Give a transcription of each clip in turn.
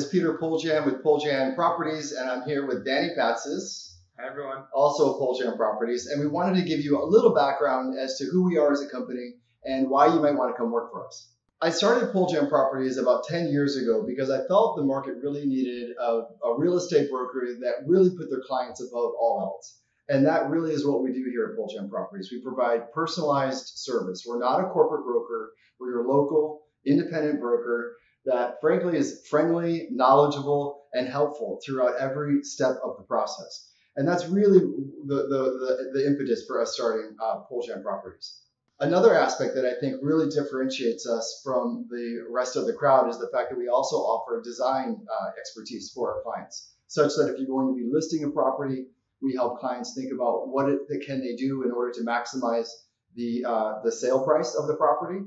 is Peter Poljan with Poljan Properties, and I'm here with Danny Patzis. Hi, everyone. Also Poljan Properties. And we wanted to give you a little background as to who we are as a company and why you might want to come work for us. I started Poljan Properties about 10 years ago because I felt the market really needed a real estate broker that really put their clients above all else. And that really is what we do here at Poljan Properties. We provide personalized service. We're not a corporate broker. We're your local, independent broker that frankly is friendly, knowledgeable, and helpful throughout every step of the process. And that's really the impetus for us starting Poljan Properties. Another aspect that I think really differentiates us from the rest of the crowd is the fact that we also offer design expertise for our clients, such that if you're going to be listing a property, we help clients think about what can they do in order to maximize the sale price of the property.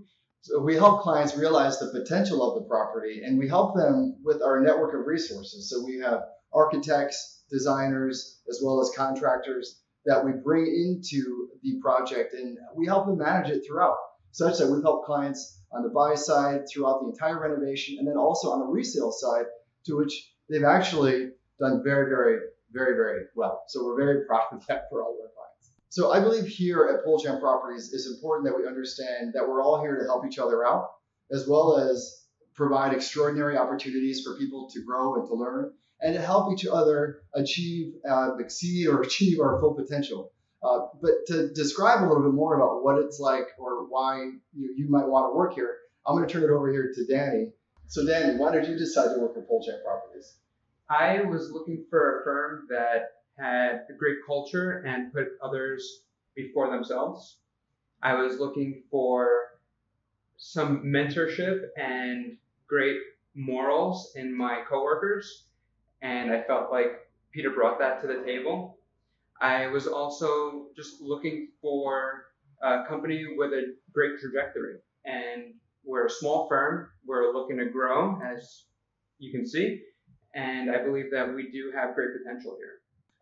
So we help clients realize the potential of the property, and we help them with our network of resources. So we have architects, designers, as well as contractors that we bring into the project, and we help them manage it throughout, such that we've helped clients on the buy side throughout the entire renovation, and then also on the resale side, to which they've actually done very, very, very, very well. So we're very proud of that for all of our clients. So I believe here at Poljan Properties, it's important that we understand that we're all here to help each other out, as well as provide extraordinary opportunities for people to grow and to learn, and to help each other exceed our full potential. But to describe a little bit more about what it's like or why you might want to work here, I'm going to turn it over here to Danny. So Danny, why did you decide to work for Poljan Properties? I was looking for a firm that had a great culture and put others before themselves. I was looking for some mentorship and great morals in my coworkers, and I felt like Peter brought that to the table. I was also just looking for a company with a great trajectory, and we're a small firm. We're looking to grow, as you can see, and I believe that we do have great potential here.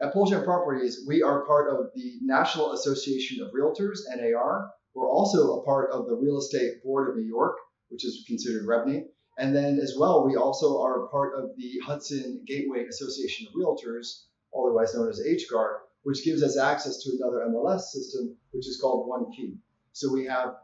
At Poljan Properties, we are part of the National Association of Realtors, NAR. We're also a part of the Real Estate Board of New York, which is considered REBNY. And then as well, we also are part of the Hudson Gateway Association of Realtors, otherwise known as HGAR, which gives us access to another MLS system, which is called OneKey. So we've got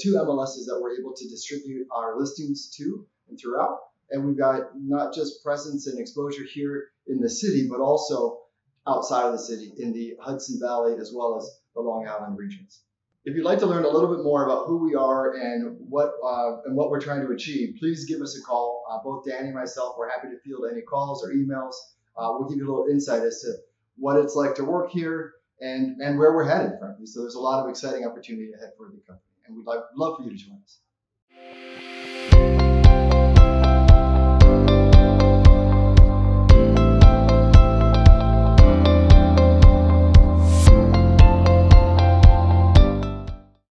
two MLSs that we're able to distribute our listings to and throughout. And we've got not just presence and exposure here in the city, but also outside of the city in the Hudson Valley, as well as the Long Island regions. If you'd like to learn a little bit more about who we are and what we're trying to achieve, please give us a call. Both Danny and myself, we're happy to field any calls or emails. We'll give you a little insight as to what it's like to work here and where we're headed, frankly. So there's a lot of exciting opportunity ahead for the company, and we'd love for you to join us.